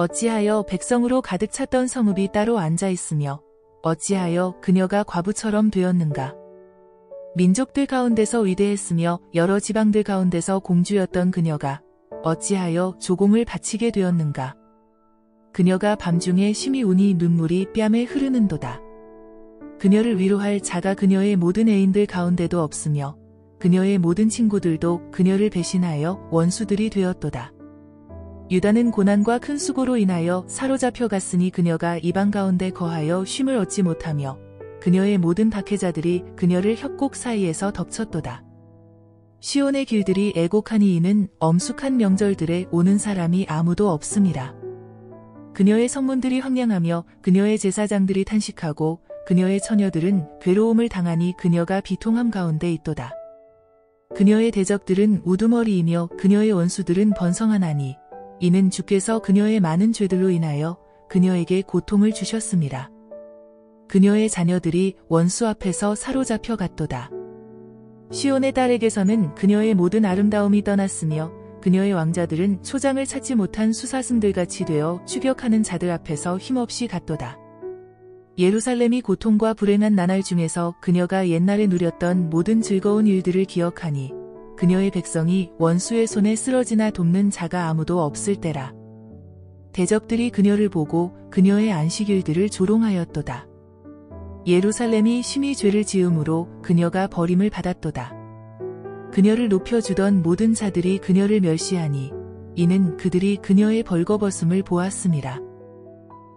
어찌하여 백성으로 가득 찼던 성읍이 따로 앉아있으며 어찌하여 그녀가 과부처럼 되었는가. 민족들 가운데서 위대했으며 여러 지방들 가운데서 공주였던 그녀가 어찌하여 조공을 바치게 되었는가. 그녀가 밤중에 심히 우니 눈물이 뺨에 흐르는도다. 그녀를 위로할 자가 그녀의 모든 애인들 가운데도 없으며 그녀의 모든 친구들도 그녀를 배신하여 원수들이 되었도다. 유다는 고난과 큰 수고로 인하여 사로잡혀 갔으니 그녀가 이방 가운데 거하여 쉼을 얻지 못하며 그녀의 모든 박해자들이 그녀를 협곡 사이에서 덮쳤도다. 시온의 길들이 애곡하니 이는 엄숙한 명절들에 오는 사람이 아무도 없음이라. 그녀의 성문들이 황량하며 그녀의 제사장들이 탄식하고 그녀의 처녀들은 괴로움을 당하니 그녀가 비통함 가운데 있도다. 그녀의 대적들은 우두머리이며 그녀의 원수들은 번성하나니 이는 주께서 그녀의 많은 죄들로 인하여 그녀에게 고통을 주셨습니다. 그녀의 자녀들이 원수 앞에서 사로잡혀 갔도다. 시온의 딸에게서는 그녀의 모든 아름다움이 떠났으며 그녀의 왕자들은 초장을 찾지 못한 수사슴들같이 되어 추격하는 자들 앞에서 힘없이 갔도다. 예루살렘이 고통과 불행한 나날 중에서 그녀가 옛날에 누렸던 모든 즐거운 일들을 기억하니 그녀의 백성이 원수의 손에 쓰러지나 돕는 자가 아무도 없을 때라. 대적들이 그녀를 보고 그녀의 안식일들을 조롱하였도다. 예루살렘이 심히 죄를 지음으로 그녀가 버림을 받았도다. 그녀를 높여주던 모든 자들이 그녀를 멸시하니 이는 그들이 그녀의 벌거벗음을 보았음이라.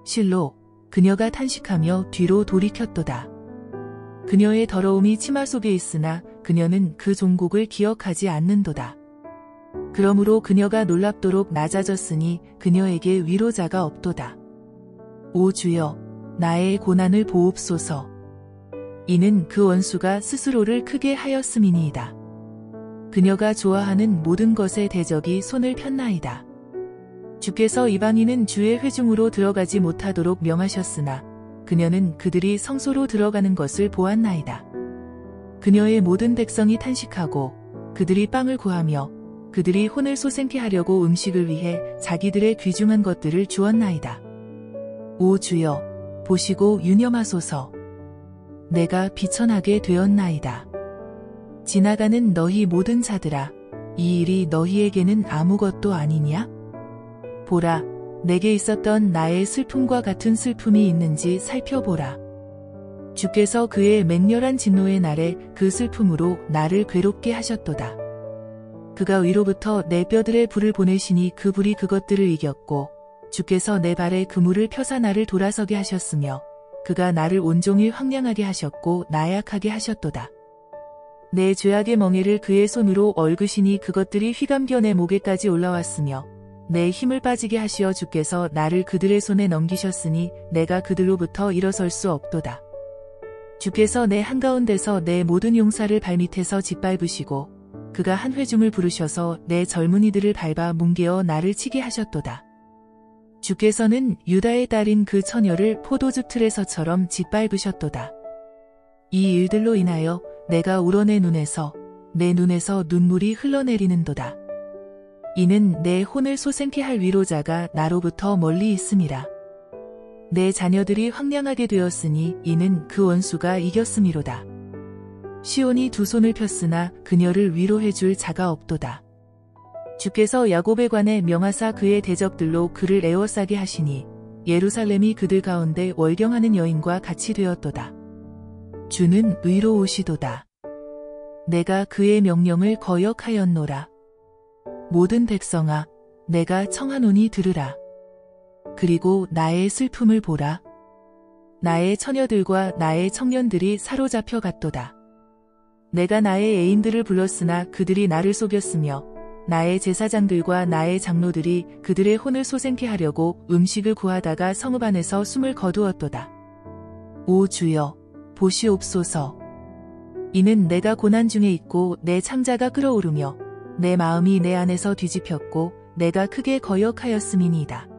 실로 그녀가 탄식하며 뒤로 돌이켰도다. 그녀의 더러움이 치마 속에 있으나 그녀는 그 종곡을 기억하지 않는도다. 그러므로 그녀가 놀랍도록 낮아졌으니 그녀에게 위로자가 없도다. 오 주여, 나의 고난을 보옵소서. 이는 그 원수가 스스로를 크게 하였음이니이다. 그녀가 좋아하는 모든 것의 대적이 손을 폈나이다. 주께서 이방인은 주의 회중으로 들어가지 못하도록 명하셨으나 그녀는 그들이 성소로 들어가는 것을 보았나이다. 그녀의 모든 백성이 탄식하고 그들이 빵을 구하며 그들이 혼을 소생케 하려고 음식을 위해 자기들의 귀중한 것들을 주었나이다. 오 주여, 보시고 유념하소서. 내가 비천하게 되었나이다. 지나가는 너희 모든 자들아, 이 일이 너희에게는 아무것도 아니냐? 보라, 내게 있었던 나의 슬픔과 같은 슬픔이 있는지 살펴보라. 주께서 그의 맹렬한 진노의 날에 그 슬픔으로 나를 괴롭게 하셨도다. 그가 위로부터 내 뼈들의 불을 보내시니 그 불이 그것들을 이겼고 주께서 내 발에 그물을 펴사 나를 돌아서게 하셨으며 그가 나를 온종일 황량하게 하셨고 나약하게 하셨도다. 내 죄악의 멍에를 그의 손으로 얽으시니 그것들이 휘감겨 내 목에까지 올라왔으며 내 힘을 빠지게 하시어 주께서 나를 그들의 손에 넘기셨으니 내가 그들로부터 일어설 수 없도다. 주께서 내 한가운데서 내 모든 용사를 발밑에서 짓밟으시고 그가 한 회중을 부르셔서 내 젊은이들을 밟아 뭉개어 나를 치게 하셨도다. 주께서는 유다의 딸인 그 처녀를 포도주 틀에서처럼 짓밟으셨도다. 이 일들로 인하여 내가 울어내 눈에서 내 눈에서 눈물이 흘러내리는도다. 이는 내 혼을 소생케 할 위로자가 나로부터 멀리 있음이라. 내 자녀들이 황량하게 되었으니 이는 그 원수가 이겼음이로다. 시온이 두 손을 폈으나 그녀를 위로해 줄 자가 없도다. 주께서 야곱에 관해 명하사 그의 대적들로 그를 애워싸게 하시니 예루살렘이 그들 가운데 월경하는 여인과 같이 되었도다. 주는 의로우시도다. 내가 그의 명령을 거역하였노라. 모든 백성아, 내가 청하노니 들으라. 그리고 나의 슬픔을 보라. 나의 처녀들과 나의 청년들이 사로잡혀 갔도다. 내가 나의 애인들을 불렀으나 그들이 나를 속였으며 나의 제사장들과 나의 장로들이 그들의 혼을 소생케 하려고 음식을 구하다가 성읍 안에서 숨을 거두었도다. 오 주여, 보시옵소서. 이는 내가 고난 중에 있고 내 창자가 끓어오르며 내 마음이 내 안에서 뒤집혔고 내가 크게 거역하였음이니이다.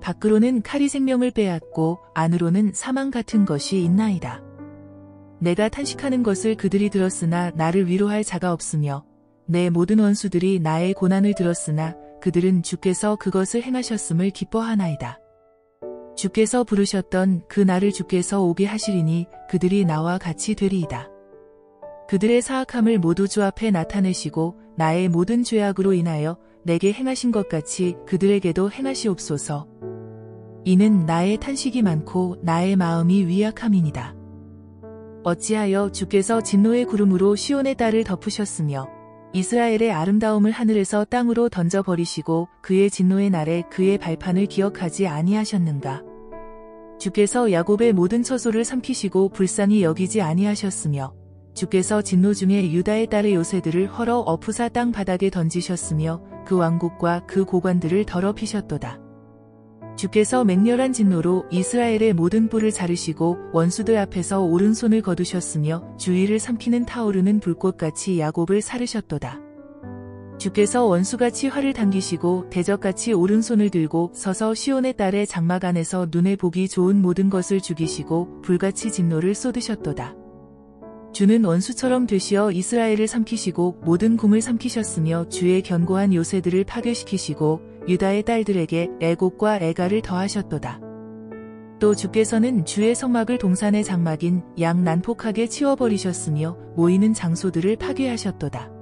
밖으로는 칼이 생명을 빼앗고 안으로는 사망 같은 것이 있나이다. 내가 탄식하는 것을 그들이 들었으나 나를 위로할 자가 없으며 내 모든 원수들이 나의 고난을 들었으나 그들은 주께서 그것을 행하셨음을 기뻐하나이다. 주께서 부르셨던 그 날을 주께서 오게 하시리니 그들이 나와 같이 되리이다. 그들의 사악함을 모두 주 앞에 나타내시고 나의 모든 죄악으로 인하여 내게 행하신 것 같이 그들에게도 행하시옵소서. 이는 나의 탄식이 많고 나의 마음이 위약함이니이다. 어찌하여 주께서 진노의 구름으로 시온의 딸을 덮으셨으며 이스라엘의 아름다움을 하늘에서 땅으로 던져버리시고 그의 진노의 날에 그의 발판을 기억하지 아니하셨는가. 주께서 야곱의 모든 처소를 삼키시고 불쌍히 여기지 아니하셨으며 주께서 진노 중에 유다의 딸의 요새들을 헐어 엎으사 땅 바닥에 던지셨으며 그 왕국과 그 고관들을 더럽히셨도다. 주께서 맹렬한 진노로 이스라엘의 모든 뿔을 자르시고 원수들 앞에서 오른손을 거두셨으며 주위를 삼키는 타오르는 불꽃같이 야곱을 사르셨도다. 주께서 원수같이 활을 당기시고 대적같이 오른손을 들고 서서 시온의 딸의 장막 안에서 눈에 보기 좋은 모든 것을 죽이시고 불같이 진노를 쏟으셨도다. 주는 원수처럼 되시어 이스라엘을 삼키시고 모든 궁을 삼키셨으며 주의 견고한 요새들을 파괴시키시고 유다의 딸들에게 애곡과 애가를 더하셨도다. 또 주께서는 주의 성막을 동산의 장막인 양 난폭하게 치워버리셨으며 모이는 장소들을 파괴하셨도다.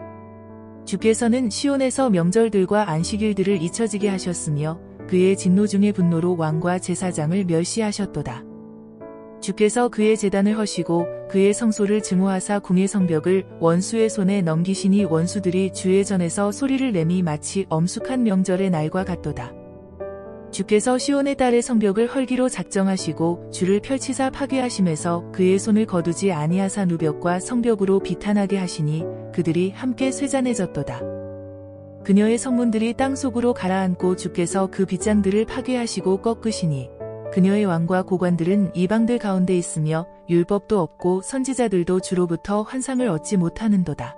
주께서는 시온에서 명절들과 안식일들을 잊혀지게 하셨으며 그의 진노 중에 분노로 왕과 제사장을 멸시하셨도다. 주께서 그의 제단을 허시고 그의 성소를 증오하사 궁의 성벽을 원수의 손에 넘기시니 원수들이 주의 전에서 소리를 내미 마치 엄숙한 명절의 날과 같도다. 주께서 시온의 딸의 성벽을 헐기로 작정하시고 주를 펼치사 파괴하심에서 그의 손을 거두지 아니하사 누벽과 성벽으로 비탄하게 하시니 그들이 함께 쇠잔해졌도다. 그녀의 성문들이 땅속으로 가라앉고 주께서 그 빗장들을 파괴하시고 꺾으시니 그녀의 왕과 고관들은 이방들 가운데 있으며 율법도 없고 선지자들도 주로부터 환상을 얻지 못하는도다.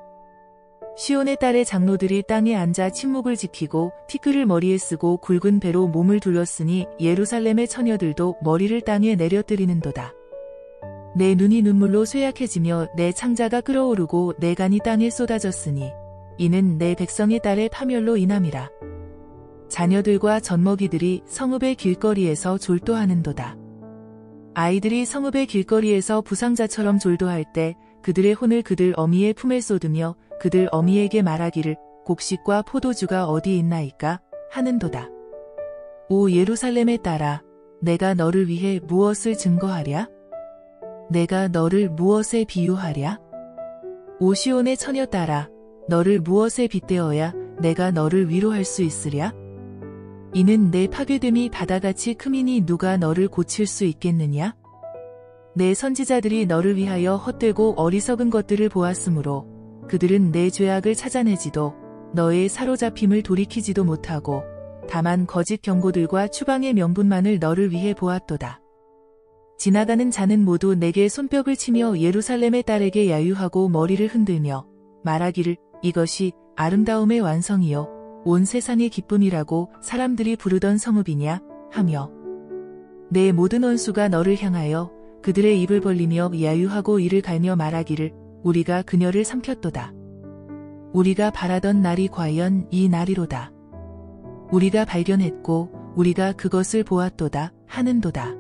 시온의 딸의 장로들이 땅에 앉아 침묵을 지키고 티끌을 머리에 쓰고 굵은 배로 몸을 둘렀으니 예루살렘의 처녀들도 머리를 땅에 내려뜨리는도다. 내 눈이 눈물로 쇠약해지며 내 창자가 끓어오르고 내 간이 땅에 쏟아졌으니 이는 내 백성의 딸의 파멸로 인함이라. 자녀들과 젖먹이들이 성읍의 길거리에서 졸도하는도다. 아이들이 성읍의 길거리에서 부상자처럼 졸도할 때 그들의 혼을 그들 어미의 품에 쏟으며 그들 어미에게 말하기를 곡식과 포도주가 어디 있나이까 하는도다. 오 예루살렘의 딸아, 내가 너를 위해 무엇을 증거하랴? 내가 너를 무엇에 비유하랴? 오 시온의 처녀 딸아, 너를 무엇에 빗대어야 내가 너를 위로할 수 있으랴? 이는 내 파괴됨이 바다같이 크미니 누가 너를 고칠 수 있겠느냐? 내 선지자들이 너를 위하여 헛되고 어리석은 것들을 보았으므로 그들은 내 죄악을 찾아내지도 너의 사로잡힘을 돌이키지도 못하고 다만 거짓 경고들과 추방의 명분만을 너를 위해 보았도다. 지나가는 자는 모두 내게 손뼉을 치며 예루살렘의 딸에게 야유하고 머리를 흔들며 말하기를 이것이 아름다움의 완성이요 온 세상의 기쁨이라고 사람들이 부르던 성읍이냐 하며 내 모든 원수가 너를 향하여 그들의 입을 벌리며 야유하고 이를 갈며 말하기를 우리가 그녀를 삼켰도다. 우리가 바라던 날이 과연 이 날이로다. 우리가 발견했고 우리가 그것을 보았도다 하는도다.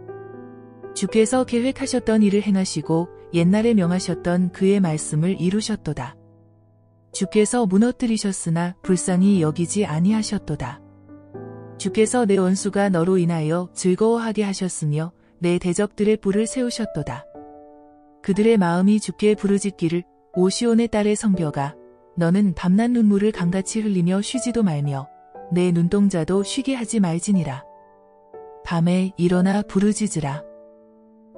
주께서 계획하셨던 일을 행하시고 옛날에 명하셨던 그의 말씀을 이루셨도다. 주께서 무너뜨리셨으나 불쌍히 여기지 아니하셨도다. 주께서 내 원수가 너로 인하여 즐거워하게 하셨으며 내 대적들의 뿔을 세우셨도다. 그들의 마음이 주께 부르짖기를 오 시온의 딸의 성벽아, 너는 밤낮 눈물을 강같이 흘리며 쉬지도 말며 내 눈동자도 쉬게 하지 말지니라. 밤에 일어나 부르짖으라.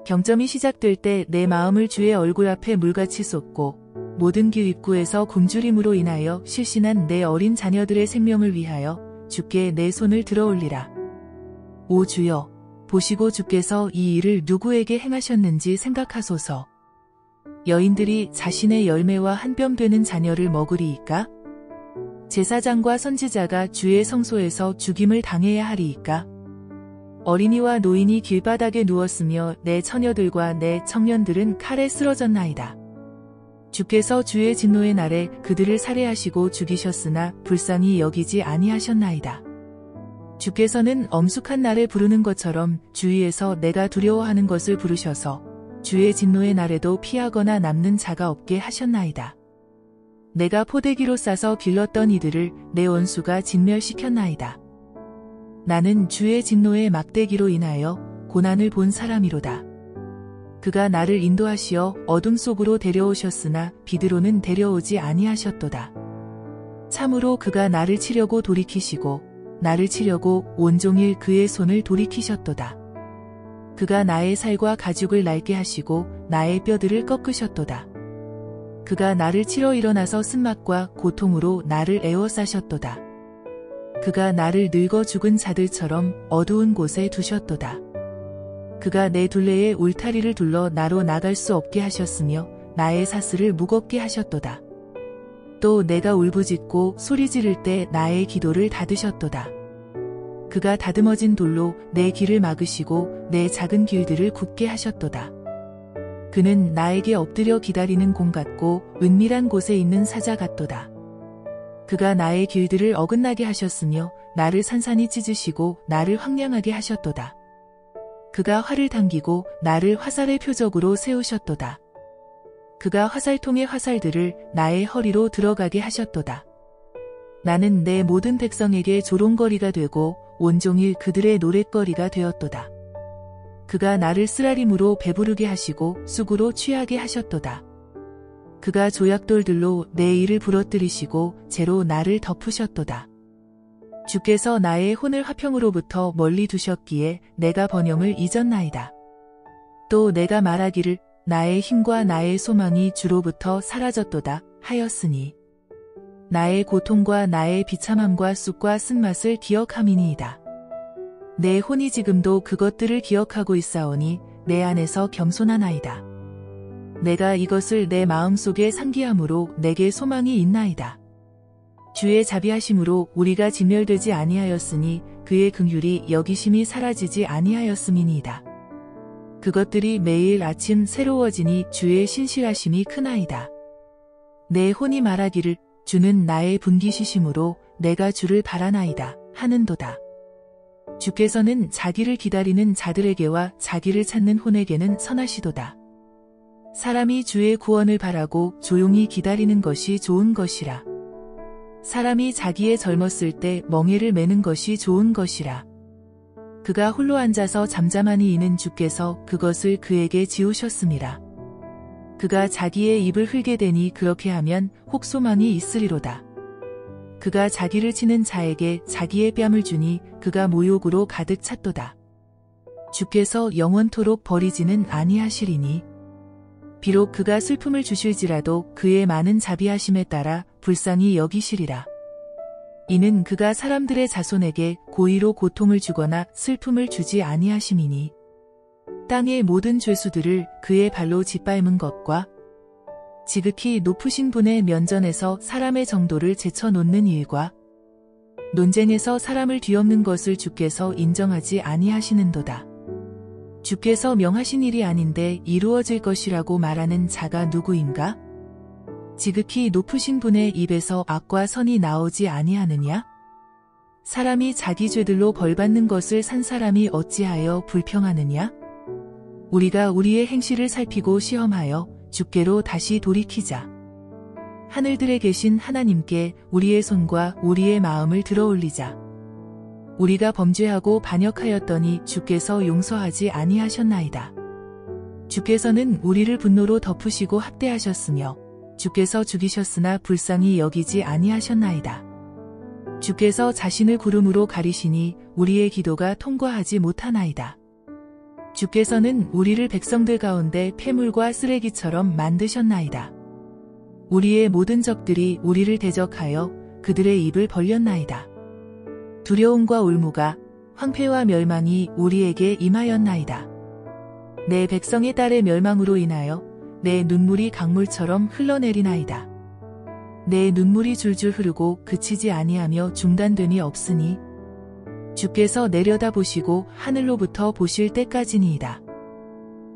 경점이 시작될 때 내 마음을 주의 얼굴 앞에 물같이 쏟고 모든 길 입구에서 굶주림으로 인하여 실신한 내 어린 자녀들의 생명을 위하여 주께 내 손을 들어 올리라. 오 주여, 보시고 주께서 이 일을 누구에게 행하셨는지 생각하소서. 여인들이 자신의 열매와 한 뼘 되는 자녀를 먹으리이까? 제사장과 선지자가 주의 성소에서 죽임을 당해야 하리이까? 어린이와 노인이 길바닥에 누웠으며 내 처녀들과 내 청년들은 칼에 쓰러졌나이다. 주께서 주의 진노의 날에 그들을 살해하시고 죽이셨으나 불쌍히 여기지 아니하셨나이다. 주께서는 엄숙한 날에 부르는 것처럼 주위에서 내가 두려워하는 것을 부르셔서 주의 진노의 날에도 피하거나 남는 자가 없게 하셨나이다. 내가 포대기로 싸서 길렀던 이들을 내 원수가 진멸시켰나이다. 나는 주의 진노의 막대기로 인하여 고난을 본 사람이로다. 그가 나를 인도하시어 어둠 속으로 데려오셨으나 비드로는 데려오지 아니하셨도다. 참으로 그가 나를 치려고 돌이키시고 나를 치려고 온종일 그의 손을 돌이키셨도다. 그가 나의 살과 가죽을 낡게 하시고 나의 뼈들을 꺾으셨도다. 그가 나를 치러 일어나서 쓴맛과 고통으로 나를 에워싸셨도다. 그가 나를 늙어 죽은 자들처럼 어두운 곳에 두셨도다. 그가 내 둘레에 울타리를 둘러 나로 나갈 수 없게 하셨으며 나의 사슬을 무겁게 하셨도다. 또 내가 울부짖고 소리 지를 때 나의 기도를 닫으셨도다. 그가 다듬어진 돌로 내 길을 막으시고 내 작은 길들을 굳게 하셨도다. 그는 나에게 엎드려 기다리는 곰 같고 은밀한 곳에 있는 사자 같도다. 그가 나의 길들을 어긋나게 하셨으며 나를 산산이 찢으시고 나를 황량하게 하셨도다. 그가 활을 당기고 나를 화살의 표적으로 세우셨도다. 그가 화살통의 화살들을 나의 허리로 들어가게 하셨도다. 나는 내 모든 백성에게 조롱거리가 되고 온종일 그들의 노랫거리가 되었도다. 그가 나를 쓰라림으로 배부르게 하시고 쑥으로 취하게 하셨도다. 그가 조약돌들로 내 이를 부러뜨리시고 재로 나를 덮으셨도다. 주께서 나의 혼을 화평으로부터 멀리 두셨기에 내가 번영을 잊었나이다. 또 내가 말하기를 나의 힘과 나의 소망이 주로부터 사라졌도다 하였으니 나의 고통과 나의 비참함과 쑥과 쓴맛을 기억함이니이다. 내 혼이 지금도 그것들을 기억하고 있사오니 내 안에서 겸손하나이다. 내가 이것을 내 마음속에 상기함으로 내게 소망이 있나이다. 주의 자비하심으로 우리가 진멸되지 아니하였으니 그의 긍휼이 여기심이 사라지지 아니하였음이니이다. 그것들이 매일 아침 새로워지니 주의 신실하심이 크나이다. 내 혼이 말하기를 주는 나의 분기시심으로 내가 주를 바라나이다 하는도다. 주께서는 자기를 기다리는 자들에게와 자기를 찾는 혼에게는 선하시도다. 사람이 주의 구원을 바라고 조용히 기다리는 것이 좋은 것이라. 사람이 자기의 젊었을 때 멍에를 매는 것이 좋은 것이라. 그가 홀로 앉아서 잠잠하니 이는 주께서 그것을 그에게 지우셨음이라. 그가 자기의 입을 흘게 되니 그렇게 하면 혹소망이 있으리로다. 그가 자기를 치는 자에게 자기의 뺨을 주니 그가 모욕으로 가득 찼도다. 주께서 영원토록 버리지는 아니하시리니 비록 그가 슬픔을 주실지라도 그의 많은 자비하심에 따라 불쌍히 여기시리라. 이는 그가 사람들의 자손에게 고의로 고통을 주거나 슬픔을 주지 아니하심이니 땅의 모든 죄수들을 그의 발로 짓밟은 것과 지극히 높으신 분의 면전에서 사람의 정도를 제쳐놓는 일과 논쟁에서 사람을 뒤엎는 것을 주께서 인정하지 아니하시는도다. 주께서 명하신 일이 아닌데 이루어질 것이라고 말하는 자가 누구인가? 지극히 높으신 분의 입에서 악과 선이 나오지 아니하느냐? 사람이 자기 죄들로 벌받는 것을 산 사람이 어찌하여 불평하느냐? 우리가 우리의 행실을 살피고 시험하여 주께로 다시 돌이키자. 하늘들에 계신 하나님께 우리의 손과 우리의 마음을 들어 올리자. 우리가 범죄하고 반역하였더니 주께서 용서하지 아니하셨나이다. 주께서는 우리를 분노로 덮으시고 학대하셨으며 주께서 죽이셨으나 불쌍히 여기지 아니하셨나이다. 주께서 자신을 구름으로 가리시니 우리의 기도가 통과하지 못하나이다. 주께서는 우리를 백성들 가운데 폐물과 쓰레기처럼 만드셨나이다. 우리의 모든 적들이 우리를 대적하여 그들의 입을 벌렸나이다. 두려움과 올무가 황폐와 멸망이 우리에게 임하였나이다. 내 백성의 딸의 멸망으로 인하여 내 눈물이 강물처럼 흘러내리나이다. 내 눈물이 줄줄 흐르고 그치지 아니하며 중단됨이 없으니 주께서 내려다보시고 하늘로부터 보실 때까지니이다.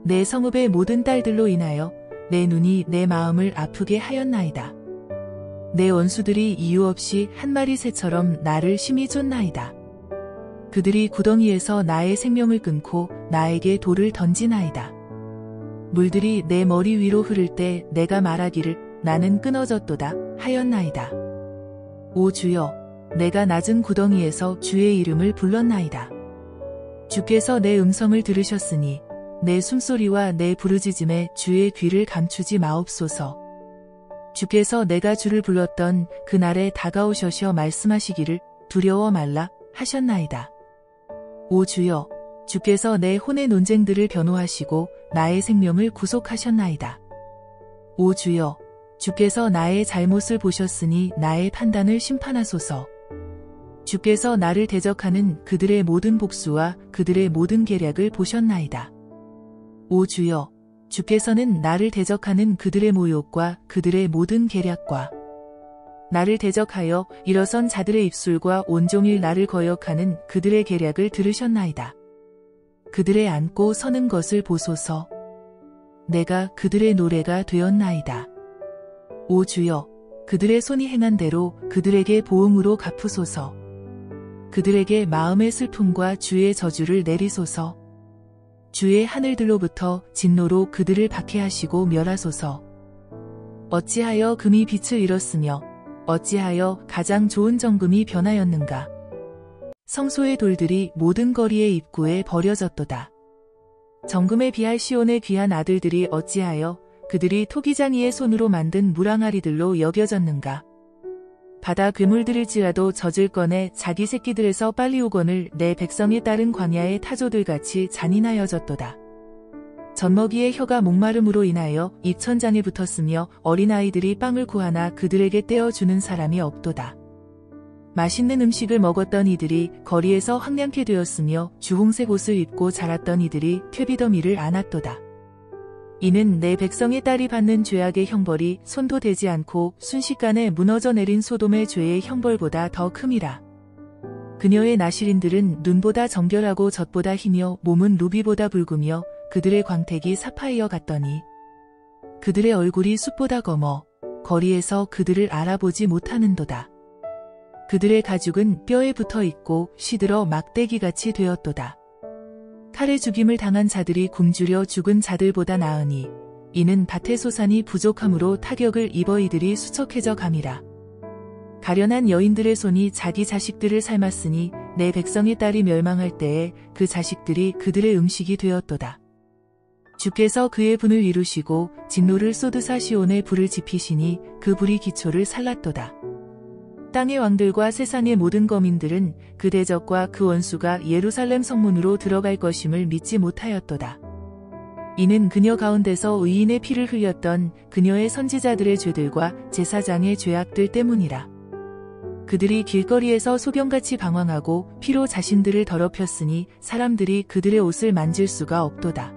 내 성읍의 모든 딸들로 인하여 내 눈이 내 마음을 아프게 하였나이다. 내 원수들이 이유 없이 한 마리 새처럼 나를 심히 쫓나이다. 그들이 구덩이에서 나의 생명을 끊고 나에게 돌을 던지나이다. 물들이 내 머리 위로 흐를 때 내가 말하기를 나는 끊어졌도다 하였나이다. 오 주여, 내가 낮은 구덩이에서 주의 이름을 불렀나이다. 주께서 내 음성을 들으셨으니 내 숨소리와 내 부르짖음에 주의 귀를 감추지 마옵소서. 주께서 내가 주를 불렀던 그날에 다가오셔서 말씀하시기를 두려워 말라 하셨나이다. 오 주여, 주께서 내 혼의 논쟁들을 변호하시고 나의 생명을 구속하셨나이다. 오 주여, 주께서 나의 잘못을 보셨으니 나의 판단을 심판하소서. 주께서 나를 대적하는 그들의 모든 복수와 그들의 모든 계략을 보셨나이다. 오 주여, 주께서는 나를 대적하는 그들의 모욕과 그들의 모든 계략과 나를 대적하여 일어선 자들의 입술과 온종일 나를 거역하는 그들의 계략을 들으셨나이다. 그들의 안고 서는 것을 보소서. 내가 그들의 노래가 되었나이다. 오 주여, 그들의 손이 행한 대로 그들에게 보응으로 갚으소서. 그들에게 마음의 슬픔과 주의 저주를 내리소서. 주의 하늘들로부터 진노로 그들을 박해하시고 멸하소서. 어찌하여 금이 빛을 잃었으며 어찌하여 가장 좋은 정금이 변하였는가. 성소의 돌들이 모든 거리의 입구에 버려졌도다. 정금에 비할 시온의 귀한 아들들이 어찌하여 그들이 토기장이의 손으로 만든 물항아리들로 여겨졌는가. 바다 괴물들일지라도 젖을 꺼내 자기 새끼들에서 빨리 오거늘 내 백성이 따른 광야의 타조들같이 잔인하여졌도다. 젖먹이의 혀가 목마름으로 인하여 입천장에 붙었으며 어린아이들이 빵을 구하나 그들에게 떼어주는 사람이 없도다. 맛있는 음식을 먹었던 이들이 거리에서 황량케 되었으며 주홍색 옷을 입고 자랐던 이들이 쾌비더미를 안았도다. 이는 내 백성의 딸이 받는 죄악의 형벌이 손도 대지 않고 순식간에 무너져 내린 소돔의 죄의 형벌보다 더 큼이라. 그녀의 나실인들은 눈보다 정결하고 젖보다 희며 몸은 루비보다 붉으며 그들의 광택이 사파이어 같더니 그들의 얼굴이 숯보다 검어 거리에서 그들을 알아보지 못하는도다. 그들의 가죽은 뼈에 붙어 있고 시들어 막대기같이 되었도다. 칼의 죽임을 당한 자들이 굶주려 죽은 자들보다 나으니 이는 밭의 소산이 부족함으로 타격을 입어 이들이 수척해져 감이라. 가련한 여인들의 손이 자기 자식들을 삶았으니 내 백성의 딸이 멸망할 때에 그 자식들이 그들의 음식이 되었도다. 주께서 그의 분을 이루시고 진노를 쏟으사 시온에 불을 지피시니 그 불이 기초를 살랐도다. 땅의 왕들과 세상의 모든 거민들은 그 대적과 그 원수가 예루살렘 성문으로 들어갈 것임을 믿지 못하였도다. 이는 그녀 가운데서 의인의 피를 흘렸던 그녀의 선지자들의 죄들과 제사장의 죄악들 때문이라. 그들이 길거리에서 소경같이 방황하고 피로 자신들을 더럽혔으니 사람들이 그들의 옷을 만질 수가 없도다.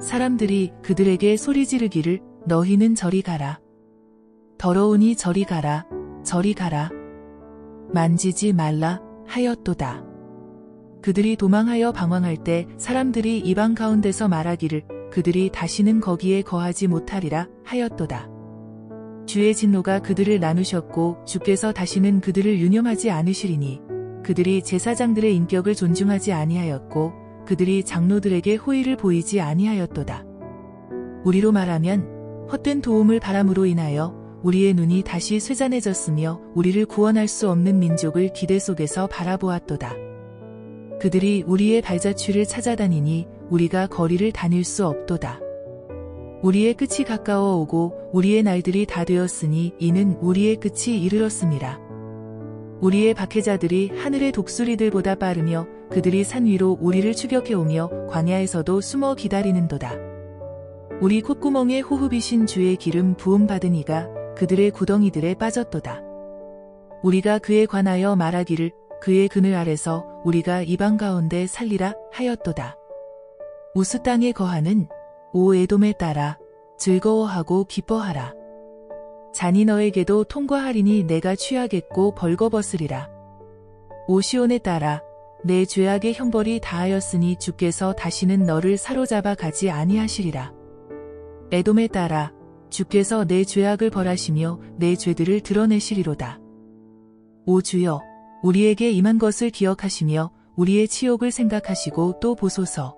사람들이 그들에게 소리 지르기를 너희는 저리 가라. 더러우니 저리 가라. 저리 가라. 만지지 말라 하였도다. 그들이 도망하여 방황할 때 사람들이 이방 가운데서 말하기를 그들이 다시는 거기에 거하지 못하리라 하였도다. 주의 진노가 그들을 나누셨고 주께서 다시는 그들을 유념하지 않으시리니 그들이 제사장들의 인격을 존중하지 아니하였고 그들이 장로들에게 호의를 보이지 아니하였도다. 우리로 말하면 헛된 도움을 바람으로 인하여 우리의 눈이 다시 쇠잔해졌으며 우리를 구원할 수 없는 민족을 기대 속에서 바라보았도다. 그들이 우리의 발자취를 찾아다니니 우리가 거리를 다닐 수 없도다. 우리의 끝이 가까워 오고 우리의 날들이 다 되었으니 이는 우리의 끝이 이르렀습니다. 우리의 박해자들이 하늘의 독수리들보다 빠르며 그들이 산 위로 우리를 추격해오며 광야에서도 숨어 기다리는도다. 우리 콧구멍에 호흡이신 주의 기름 부음받은 이가 그들의 구덩이들에 빠졌도다. 우리가 그에 관하여 말하기를 그의 그늘 아래서 우리가 이방 가운데 살리라 하였도다. 우스 땅에 거하는 오 에돔에 따라 즐거워하고 기뻐하라. 잔이 너에게도 통과하리니 내가 취하겠고 벌거벗으리라. 오 시온에 따라 내 죄악의 형벌이 다하였으니 주께서 다시는 너를 사로잡아 가지 아니하시리라. 에돔에 따라 주께서 내 죄악을 벌하시며 내 죄들을 드러내시리로다. 오 주여, 우리에게 임한 것을 기억하시며 우리의 치욕을 생각하시고 또 보소서.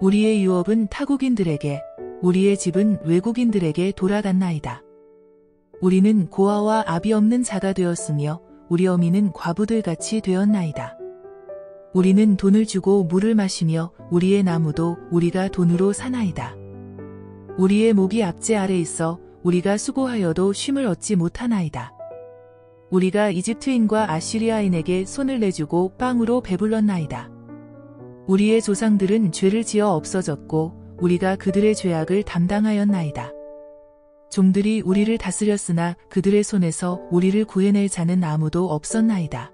우리의 유업은 타국인들에게, 우리의 집은 외국인들에게 돌아갔나이다. 우리는 고아와 아비 없는 자가 되었으며 우리 어미는 과부들같이 되었나이다. 우리는 돈을 주고 물을 마시며 우리의 나무도 우리가 돈으로 사나이다. 우리의 목이 압제 아래 있어 우리가 수고하여도 쉼을 얻지 못하나이다. 우리가 이집트인과 아시리아인에게 손을 내주고 빵으로 배불렀나이다. 우리의 조상들은 죄를 지어 없어졌고 우리가 그들의 죄악을 담당하였나이다. 종들이 우리를 다스렸으나 그들의 손에서 우리를 구해낼 자는 아무도 없었나이다.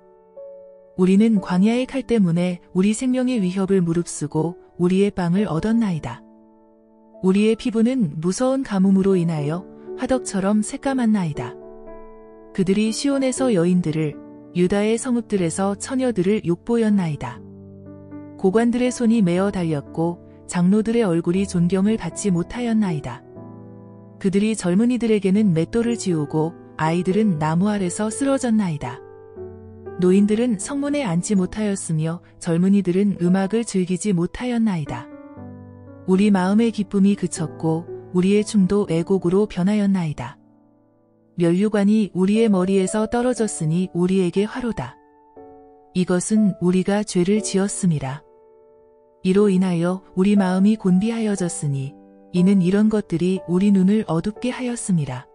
우리는 광야의 칼 때문에 우리 생명의 위협을 무릅쓰고 우리의 빵을 얻었나이다. 우리의 피부는 무서운 가뭄으로 인하여 화덕처럼 새까맣나이다. 그들이 시온에서 여인들을, 유다의 성읍들에서 처녀들을 욕보였나이다. 고관들의 손이 메어 달렸고 장로들의 얼굴이 존경을 받지 못하였나이다. 그들이 젊은이들에게는 맷돌을 지우고 아이들은 나무 아래서 쓰러졌나이다. 노인들은 성문에 앉지 못하였으며 젊은이들은 음악을 즐기지 못하였나이다. 우리 마음의 기쁨이 그쳤고 우리의 춤도 애곡으로 변하였나이다. 면류관이 우리의 머리에서 떨어졌으니 우리에게 화로다. 이것은 우리가 죄를 지었음이라. 이로 인하여 우리 마음이 곤비하여졌으니 이는 이런 것들이 우리 눈을 어둡게 하였음이라.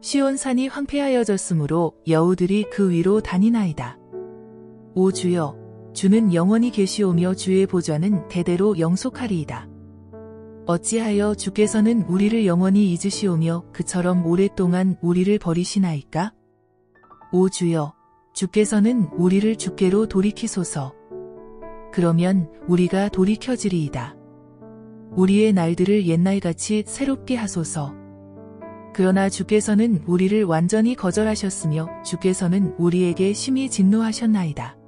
시온산이 황폐하여졌으므로 여우들이 그 위로 다니나이다. 오 주여, 주는 영원히 계시오며 주의 보좌는 대대로 영속하리이다. 어찌하여 주께서는 우리를 영원히 잊으시오며 그처럼 오랫동안 우리를 버리시나이까? 오 주여, 주께서는 우리를 주께로 돌이키소서. 그러면 우리가 돌이켜지리이다. 우리의 날들을 옛날같이 새롭게 하소서. 그러나 주께서는 우리를 완전히 거절하셨으며 주께서는 우리에게 심히 진노하셨나이다.